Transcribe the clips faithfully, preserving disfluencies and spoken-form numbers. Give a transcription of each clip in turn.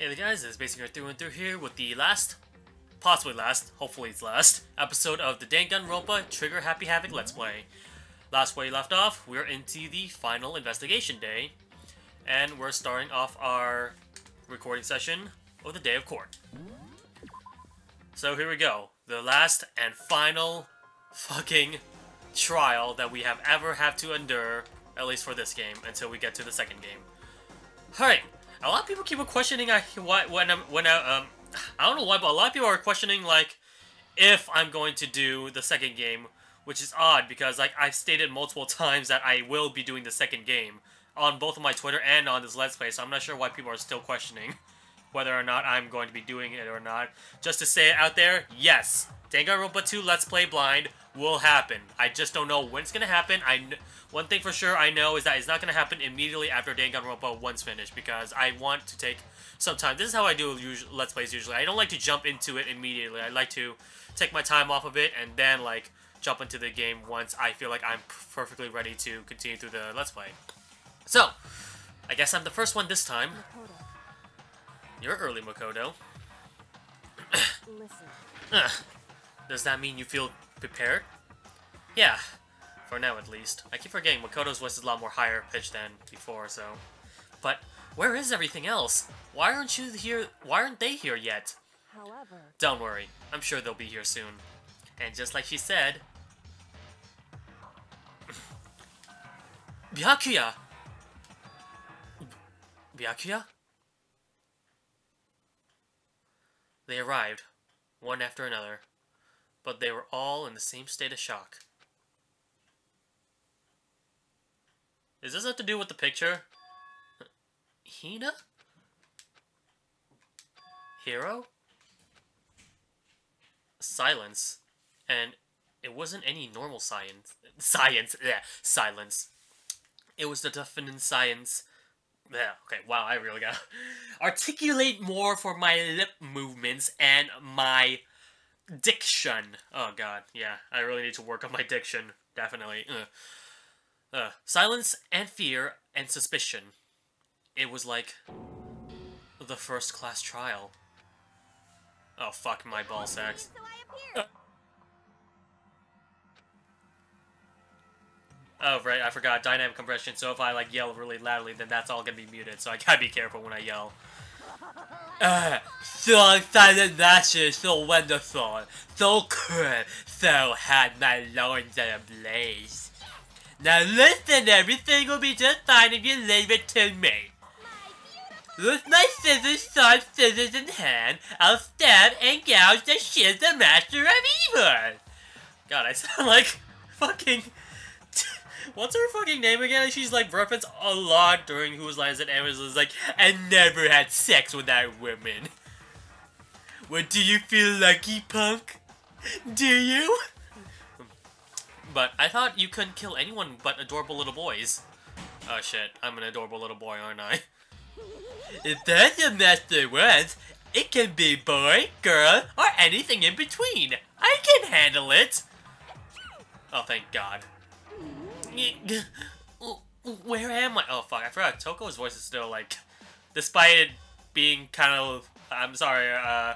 Hey there guys, it's BassSinger three one three here with the last, possibly last, hopefully it's last, episode of the Danganronpa Trigger Happy Havoc Let's Play. Last way we left off, we're into the final investigation day, and we're starting off our recording session of the day of court. So here we go, the last and final fucking trial that we have ever have to endure, at least for this game, until we get to the second game. Alright. A lot of people keep questioning I, why, when I'm, when I, um, I don't know why, but a lot of people are questioning, like, if I'm going to do the second game, which is odd, because, like, I've stated multiple times that I will be doing the second game on both of my Twitter and on this Let's Play, so I'm not sure why people are still questioning whether or not I'm going to be doing it or not. Just to say it out there, yes, Danganronpa two Let's Play Blind will happen. I just don't know when it's going to happen. I kn One thing for sure I know is that it's not going to happen immediately after Danganronpa one's finished, because I want to take some time. This is how I do Let's Plays usually. I don't like to jump into it immediately. I like to take my time off of it and then, like, jump into the game once I feel like I'm perfectly ready to continue through the Let's Play. So, I guess I'm the first one this time. Makoto. You're early, Makoto. Listen. Does that mean you feel prepared? Yeah. For now, at least. I keep forgetting, Makoto's voice is a lot more higher pitched than before, so... But, where is everything else? Why aren't you here? Why aren't they here yet? However... Don't worry. I'm sure they'll be here soon. And just like she said... Byakuya! Byakuya? They arrived, one after another. But they were all in the same state of shock. Does this have to do with the picture? Hina? Hero? Silence. And it wasn't any normal science. Science. Yeah. Silence. It was the deafening science. Yeah, okay, wow, I really gotta articulate more for my lip movements and my diction. Oh, God. Yeah, I really need to work on my diction. Definitely. Ugh. Uh, silence and fear and suspicion. It was like the first class trial. Oh fuck my ball sacks. Uh. Oh right, I forgot dynamic compression. So if I like yell really loudly, then that's all gonna be muted. So I gotta be careful when I yell. Uh, so excited that is so wonderful, so good, so had my loins in a blaze. Now listen, everything will be just fine if you leave it to me. With my scissors, sword, scissors in hand, I'll stab and gouge the shit the master of evil. God, I sound like fucking... What's her fucking name again? She's like referenced a lot during Whose Line Is It? And Amazon's like, I never had sex with that woman. What, do you feel lucky, punk? Do you? But I thought you couldn't kill anyone but adorable little boys. Oh shit, I'm an adorable little boy, aren't I? If that's a master word, it can be boy, girl, or anything in between. I can handle it. Oh, thank God. Where am I? Oh fuck, I forgot. Toko's voice is still like, despite it being kind of, I'm sorry, uh,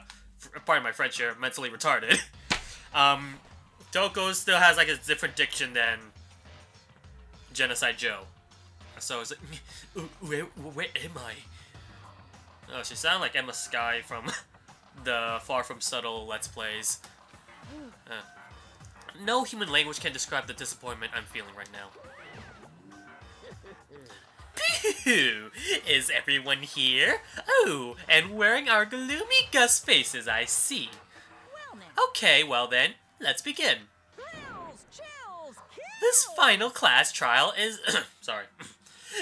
pardon my French here, mentally retarded. um. Toko still has like a different diction than Genocide Joe. So it's like, where, where am I? Oh, she sounded like Emma Sky from the Far From Subtle Let's Plays. Uh, no human language can describe the disappointment I'm feeling right now. Pooh! Is everyone here? Oh, and wearing our gloomy Gus faces, I see. Okay, well then. Let's begin. Chills, chills, this final class trial is... sorry.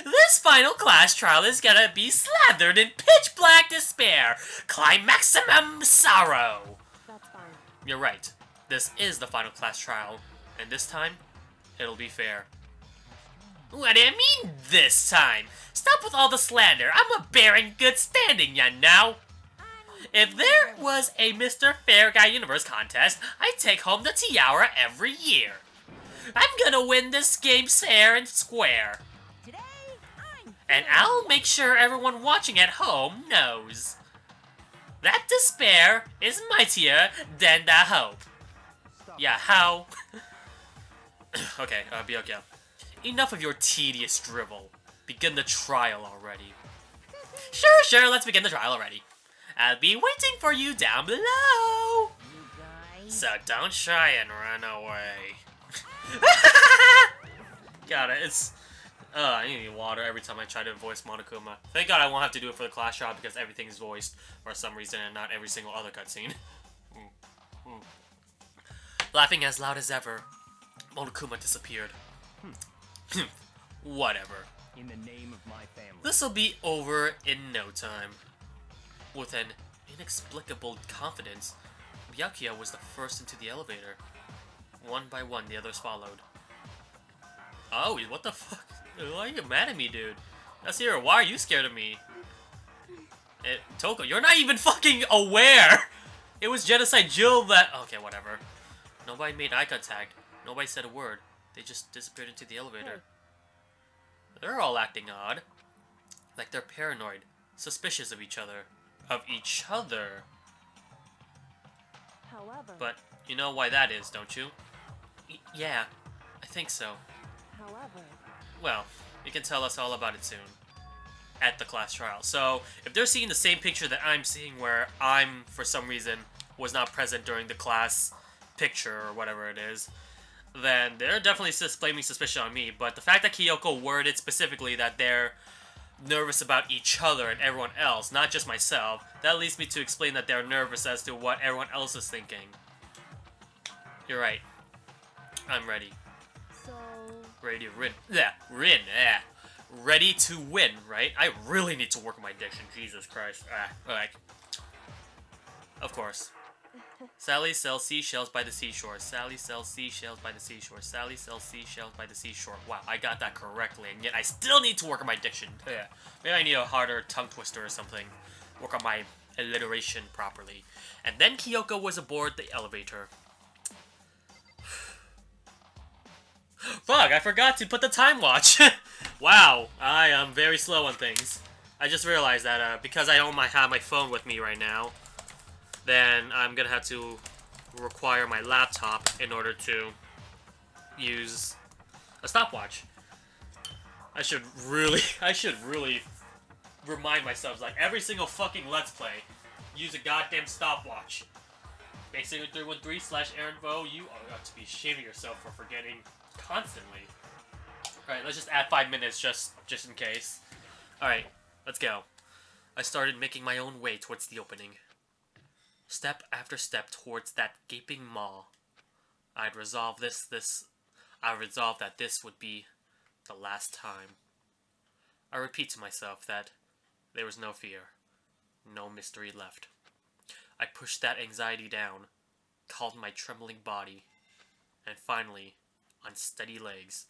This final class trial is gonna be slathered in pitch black despair. Climaximum sorrow. That's fine. You're right. This is the final class trial. And this time, it'll be fair. What do you mean, this time? Stop with all the slander. I'm a bear in good standing, ya know. If there was a Mister Fair Guy Universe contest, I'd take home the tiara every year. I'm gonna win this game fair and square. Today, I'm and I'll make sure everyone watching at home knows. That despair is mightier than that hope. Yeah, how? Okay, uh, Byakuya. Enough of your tedious drivel. Begin the trial already. Sure, sure, let's begin the trial already. I'll be waiting for you down below. So don't try and run away. God, it's... Uh, I need water every time I try to voice Monokuma. Thank God I won't have to do it for the class shot because everything's voiced for some reason and not every single other cutscene. mm. Mm. Laughing as loud as ever, Monokuma disappeared. Hmm. Whatever. In the name of my family. This'll be over in no time. With an inexplicable confidence, Byakuya was the first into the elevator. One by one, the others followed. Oh, what the fuck? Why are you mad at me, dude? Yasuhiro, why are you scared of me? It, Toko, you're not even fucking aware! It was Genocide Jill that... Okay, whatever. Nobody made eye contact. Nobody said a word. They just disappeared into the elevator. They're all acting odd. Like they're paranoid. Suspicious of each other. Of each other. However, but you know why that is, don't you? Y yeah, I think so. However, well, you can tell us all about it soon. At the class trial. So, if they're seeing the same picture that I'm seeing where I'm, for some reason, was not present during the class picture or whatever it is, then they're definitely blaming suspicion on me. But the fact that Kyoko worded specifically that they're nervous about each other and everyone else, not just myself, that leads me to explain that they're nervous as to what everyone else is thinking. You're right. I'm ready. So... Ready to win. Yeah, win. Yeah. Ready to win, right? I really need to work on my diction. Jesus Christ. Ah, like. Of course. Sally sells seashells by the seashore. Sally sells seashells by the seashore. Sally sells seashells by the seashore. Wow, I got that correctly, and yet I still need to work on my diction. Yeah. Maybe I need a harder tongue twister or something. Work on my alliteration properly. And then Kyoko was aboard the elevator. Fuck, I forgot to put the time watch. Wow, I am very slow on things. I just realized that uh, because I don't have my phone with me right now, then I'm gonna have to require my laptop in order to use a stopwatch. I should really, I should really remind myself, like, every single fucking Let's Play, use a goddamn stopwatch. BassSinger three one three slash Aaron Vo, you are to be shaming yourself for forgetting constantly. Alright, let's just add five minutes just, just in case. Alright, let's go. I started making my own way towards the opening. Step after step towards that gaping maw. I'd resolve this, this... I resolved that this would be the last time. I repeat to myself that there was no fear, no mystery left. I pushed that anxiety down, calmed my trembling body, and finally, unsteady legs.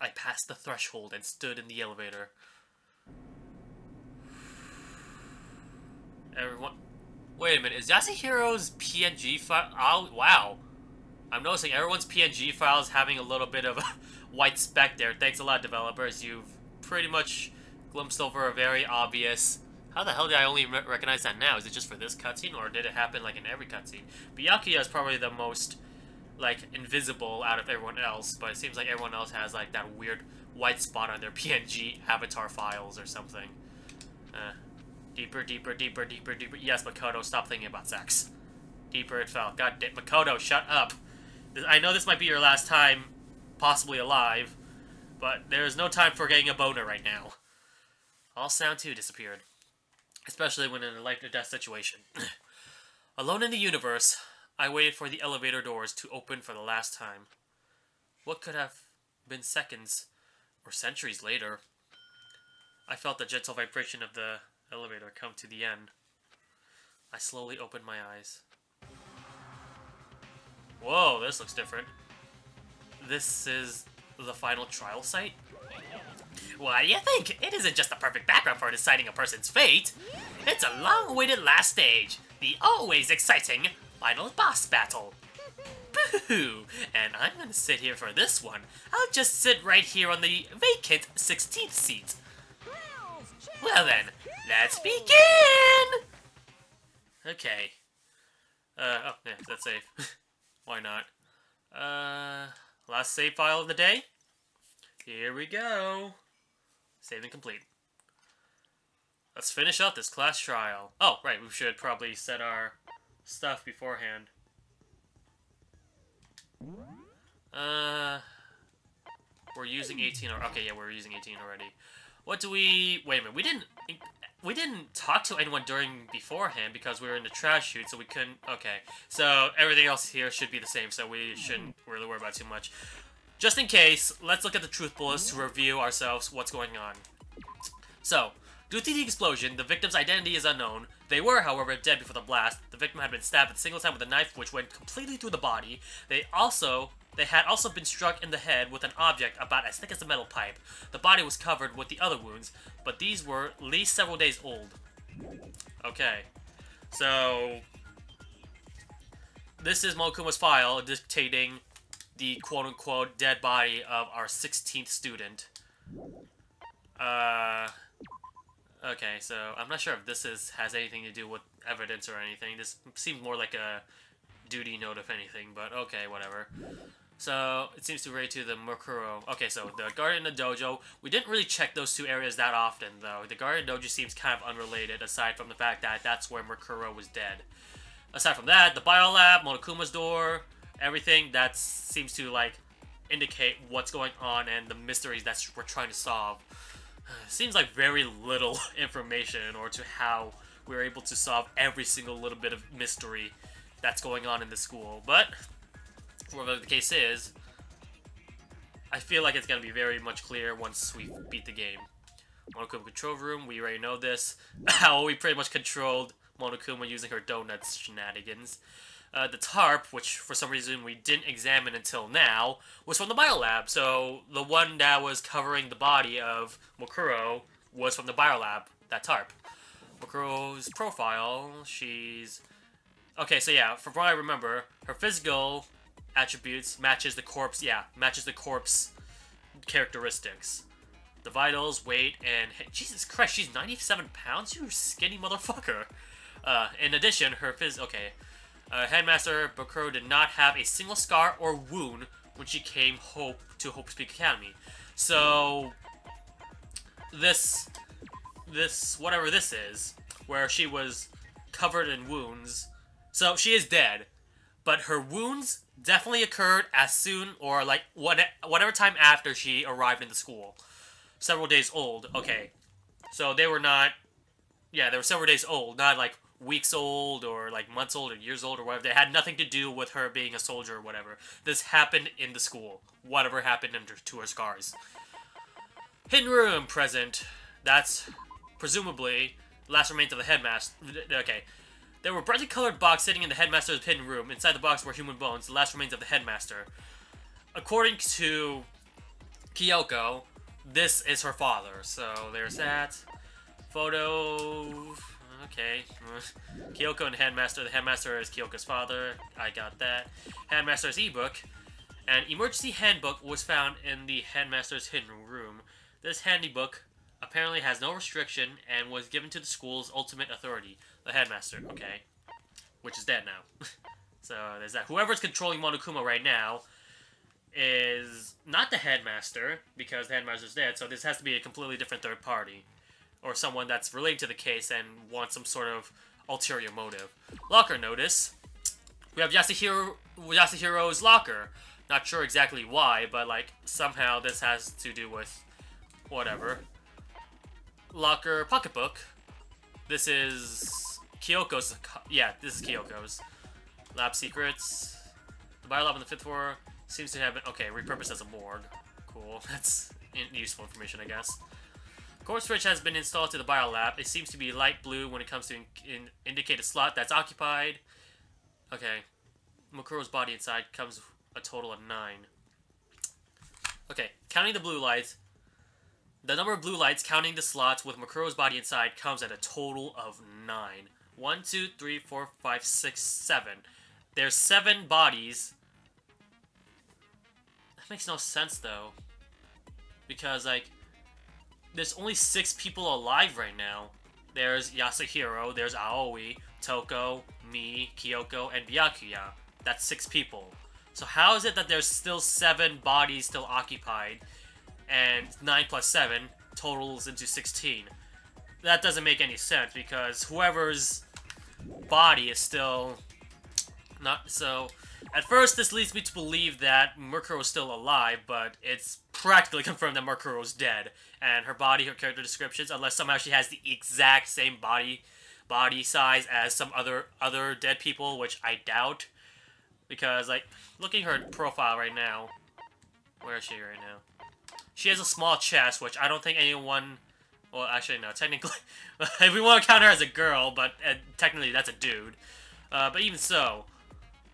I passed the threshold and stood in the elevator. Everyone, wait a minute, is Yasuhiro's P N G file? Oh, wow. I'm noticing everyone's P N G file is having a little bit of a white speck there. Thanks a lot, developers. You've pretty much glimpsed over a very obvious... How the hell did I only re recognize that now? Is it just for this cutscene, or did it happen like in every cutscene? Byakuya is probably the most, like, invisible out of everyone else, but it seems like everyone else has, like, that weird white spot on their P N G avatar files or something. Uh... Deeper, deeper, deeper, deeper, deeper. Yes, Makoto, stop thinking about sex. Deeper it fell. God damn, Makoto, shut up. I know this might be your last time, possibly alive, but there is no time for getting a boner right now. All sound too disappeared, especially when in a life or death situation. Alone in the universe, I waited for the elevator doors to open for the last time. What could have been seconds or centuries later? I felt the gentle vibration of the elevator come to the end. I slowly opened my eyes. Whoa, this looks different. This is the final trial site? What do you think? It isn't just the perfect background for deciding a person's fate. It's a long-awaited last stage. The always exciting final boss battle. Boo-hoo! And I'm gonna sit here for this one. I'll just sit right here on the vacant sixteenth seat. Well then, let's begin! Okay. Uh, oh, yeah, that's safe. Why not? Uh, last save file of the day? Here we go. Save and complete. Let's finish up this class trial. Oh, right, we should probably set our stuff beforehand. Uh, we're using eighteen or okay, yeah, we're using eighteen already. What do we? Wait a minute, we didn't, we didn't talk to anyone during beforehand because we were in the trash chute, so we couldn't. Okay, so everything else here should be the same, so we shouldn't really worry about too much. Just in case, let's look at the truth bullets to review ourselves what's going on. So, due to the explosion, the victim's identity is unknown. They were, however, dead before the blast. The victim had been stabbed a single time with a knife, which went completely through the body. They also, they had also been struck in the head with an object about as thick as a metal pipe. The body was covered with the other wounds, but these were at least several days old. Okay, so this is Monokuma's file dictating the quote-unquote dead body of our sixteenth student. Uh... Okay, so I'm not sure if this is has anything to do with evidence or anything. This seems more like a duty note, if anything, but okay, whatever. So, it seems to relate to the Mukuro. Okay, so the Guardian and the Dojo. We didn't really check those two areas that often, though. The Guardian Dojo seems kind of unrelated, aside from the fact that that's where Mukuro was dead. Aside from that, the Biolab, Monokuma's door, everything that seems to, like, indicate what's going on and the mysteries that we're trying to solve. Seems like very little information or to how we're able to solve every single little bit of mystery that's going on in the school, but whatever the case is, I feel like it's going to be very much clear once we beat the game. Monokuma control room, we already know this, how we pretty much controlled Monokuma using her donuts shenanigans. Uh, the tarp, which for some reason we didn't examine until now, was from the biolab. So the one that was covering the body of Mukuro was from the biolab, that tarp. Makuro's profile, she's... Okay, so yeah, from what I remember, her physical attributes matches the corpse, yeah, matches the corpse characteristics. The vitals, weight, and... Jesus Christ, she's ninety-seven pounds? You skinny motherfucker. Uh, in addition, her phys... Okay... Uh, Headmaster Bakuro did not have a single scar or wound when she came hope to Hope's Peak Academy. So, this, this, whatever this is, where she was covered in wounds. So, she is dead, but her wounds definitely occurred as soon or like what, whatever time after she arrived in the school. Several days old, okay. So, they were not, yeah, they were several days old, not like weeks old or like months old or years old or whatever. They had nothing to do with her being a soldier or whatever. This happened in the school. Whatever happened under to her scars. Hidden room present. That's presumably last remains of the headmaster. Okay. There were brightly colored box sitting in the headmaster's hidden room. Inside the box were human bones, the last remains of the headmaster. According to Kyoko, this is her father. So there's that. Photo... Okay. Kyoko and Headmaster. The Headmaster is Kyoko's father. I got that. Headmaster's ebook. An emergency handbook was found in the Headmaster's hidden room. This handy book apparently has no restriction and was given to the school's ultimate authority, the Headmaster. Okay. Which is dead now. So there's that. Whoever's controlling Monokuma right now is not the Headmaster, because the Headmaster's dead, so this has to be a completely different third party. Or someone that's related to the case and wants some sort of ulterior motive. Locker notice. We have Yasuhiro, Yasuhiro's locker. Not sure exactly why, but like somehow this has to do with whatever. Locker pocketbook. This is Kyoko's. Yeah, this is Kyoko's. Lab secrets. The biolab on the fifth floor seems to have been okay repurposed as a morgue. Cool. That's useful information, I guess. Corpse switch has been installed to the biolab. It seems to be light blue when it comes to in in indicate a slot that's occupied. Okay. Makuro's body inside comes a total of nine. Okay, counting the blue lights. The number of blue lights counting the slots with Makuro's body inside comes at a total of nine. One, two, three, four, five, six, seven. There's seven bodies. That makes no sense, though. Because, like... there's only six people alive right now. There's Yasuhiro, there's Aoi, Toko, me, Kyoko, and Byakuya. That's six people. So how is it that there's still seven bodies still occupied, and nine plus seven totals into sixteen? That doesn't make any sense, because whoever's body is still not... So at first this leads me to believe that Mukuro is still alive, but it's practically confirmed that Mukuro is dead, and her body, her character descriptions, unless somehow she has the exact same body body size as some other other dead people, which I doubt, because like looking at her profile right now, where is she right now? She has a small chest, which I don't think anyone... Well, actually, no. Technically, if we want to count her as a girl, but uh, technically that's a dude. Uh, but even so,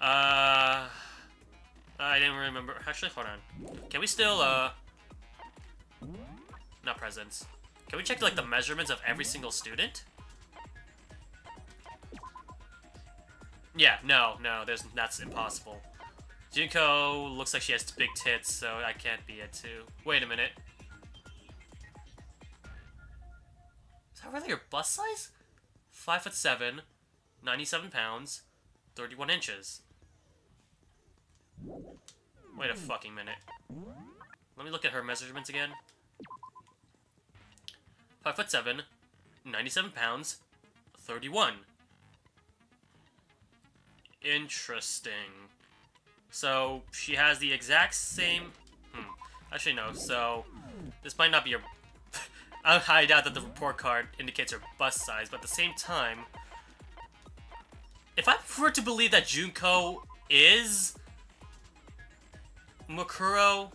uh, I didn't remember. Actually, hold on. Can we still, uh, not presence? Can we check like the measurements of every single student? Yeah, no, no. There's that's impossible. Junko looks like she has big tits, so I can't be it too. Wait a minute. Is that really your bust size? five foot seven, ninety-seven pounds, thirty-one inches. Wait a fucking minute. Let me look at her measurements again. five foot seven, ninety-seven pounds, thirty-one. Interesting. So, she has the exact same... Hmm. Actually, no. So, this might not be your... I doubt that the report card indicates her bust size, but at the same time, if I prefer to believe that Junko is Mukuro,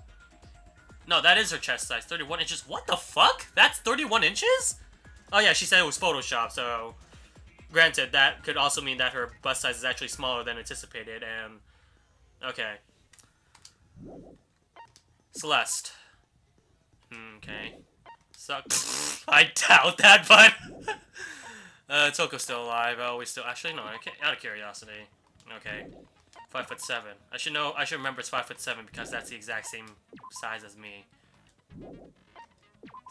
no, that is her chest size, thirty-one inches. What the fuck? That's thirty-one inches? Oh yeah, she said it was Photoshop, so granted, that could also mean that her bust size is actually smaller than anticipated, and okay. Celeste. Okay. Sucks. I doubt that, but uh, Toko's still alive. Oh, we still actually no. I can't, out of curiosity, okay, five foot seven. I should know. I should remember it's five foot seven because that's the exact same size as me.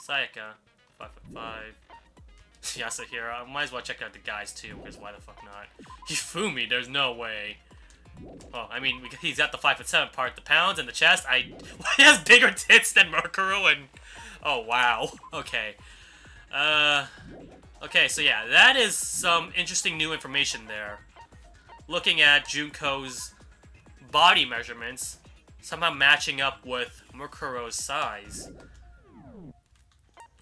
Sayaka, five foot five. Yasuhiro. I might as well check out the guys too, because why the fuck not? Yifumi, there's no way. Oh, I mean, he's got the five foot seven part, the pounds and the chest. I he has bigger tits than Mukuro and. Oh, wow. Okay. Uh, okay, so yeah, that is some interesting new information there. Looking at Junko's body measurements, somehow matching up with Mukuro's size.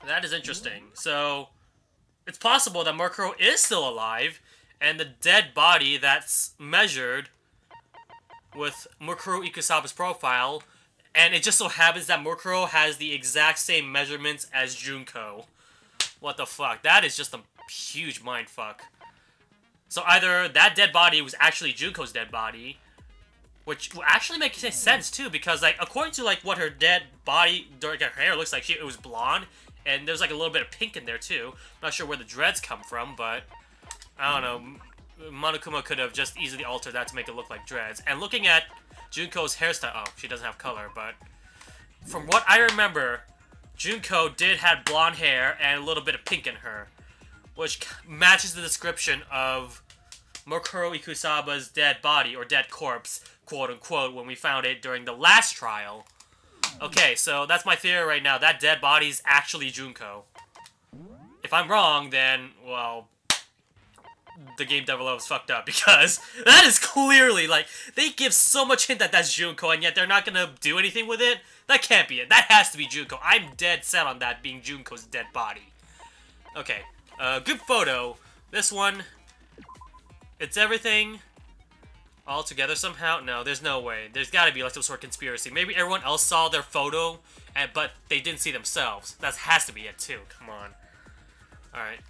That is interesting. So, it's possible that Mukuro is still alive, and the dead body that's measured with Mukuro Ikusaba's profile... And it just so happens that Mukuro has the exact same measurements as Junko. What the fuck? That is just a huge mindfuck. So either that dead body was actually Junko's dead body, which will actually make sense too, because like according to like what her dead body, like her hair looks like, she it was blonde, and there's like a little bit of pink in there too. Not sure where the dreads come from, but I don't know. Monokuma could have just easily altered that to make it look like dreads. And looking at Junko's hairstyle... Oh, she doesn't have color, but... From what I remember, Junko did have blonde hair and a little bit of pink in her, which matches the description of Mukuro Ikusaba's dead body, or dead corpse, quote-unquote, when we found it during the last trial. Okay, so that's my theory right now. That dead body's actually Junko. If I'm wrong, then, well... the game developer was fucked up, because that is clearly, like, they give so much hint that that's Junko, and yet they're not gonna do anything with it? That can't be it. That has to be Junko. I'm dead set on that being Junko's dead body. Okay. Uh, good photo. This one. It's everything all together somehow? No, there's no way. There's gotta be, like, some sort of conspiracy. Maybe everyone else saw their photo, and, but they didn't see themselves. That has to be it, too. Come on. Alright.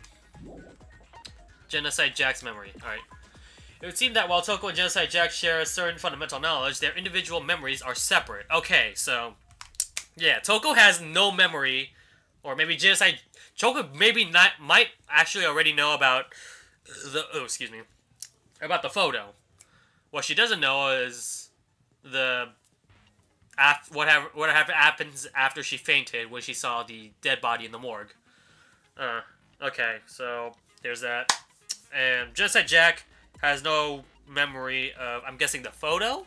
Genocide Jack's memory. Alright. It would seem that while Toko and Genocide Jack share a certain fundamental knowledge, their individual memories are separate. Okay, so... Yeah, Toko has no memory, or maybe Genocide... Toko maybe not might actually already know about the... Oh, excuse me. About the photo. What she doesn't know is the after whatever whatever happens after she fainted when she saw the dead body in the morgue. Uh, okay, so there's that. And Genocide Jack has no memory of, I'm guessing, the photo?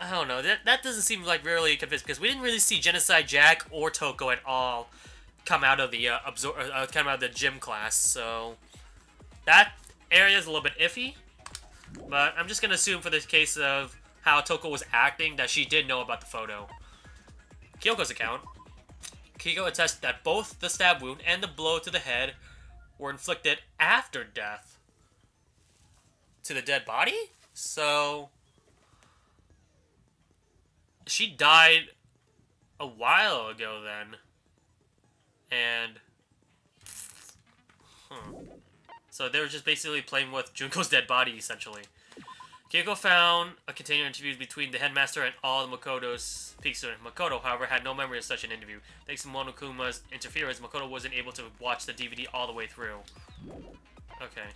I don't know. That, that doesn't seem like really convincing, because we didn't really see Genocide Jack or Toko at all come out of the uh, absor uh, come out of the gym class. So that area is a little bit iffy. But I'm just gonna assume for the case of how Toko was acting that she did know about the photo. Kyoko's account. Kyoko attests that both the stab wound and the blow to the head were inflicted after death to the dead body? So she died a while ago then. And hmm. So they were just basically playing with Junko's dead body, essentially. Kyoko found a container interview between the headmaster and all the Makoto's peak students. Makoto, however, had no memory of such an interview. Thanks to Monokuma's interference, Makoto wasn't able to watch the D V D all the way through. Okay.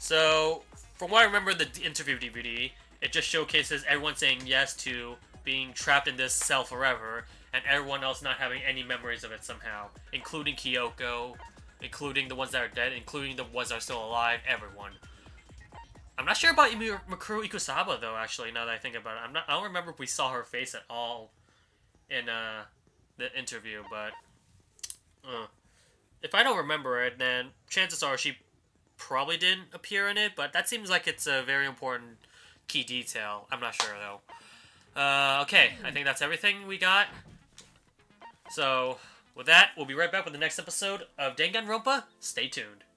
So, from what I remember the interview D V D, it just showcases everyone saying yes to being trapped in this cell forever, and everyone else not having any memories of it somehow, including Kyoko, including the ones that are dead, including the ones that are still alive, everyone. I'm not sure about Mukuro Ikusaba, though, actually, now that I think about it. I'm not, I don't remember if we saw her face at all in uh, the interview, but uh, if I don't remember it, then chances are she probably didn't appear in it, but that seems like it's a very important key detail. I'm not sure, though. Uh, okay, I think that's everything we got. So, with that, we'll be right back with the next episode of Danganronpa. Stay tuned.